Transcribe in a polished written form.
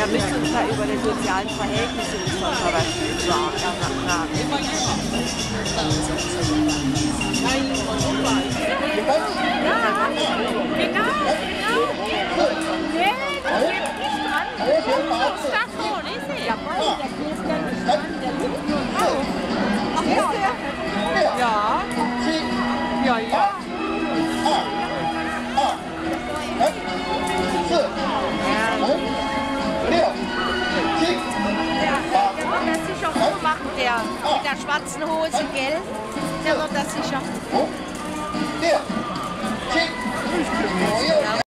Da müssen wir uns ja über die sozialen Verhältnisse Der mit der schwarzen Hose, gell? Der wird das sicher.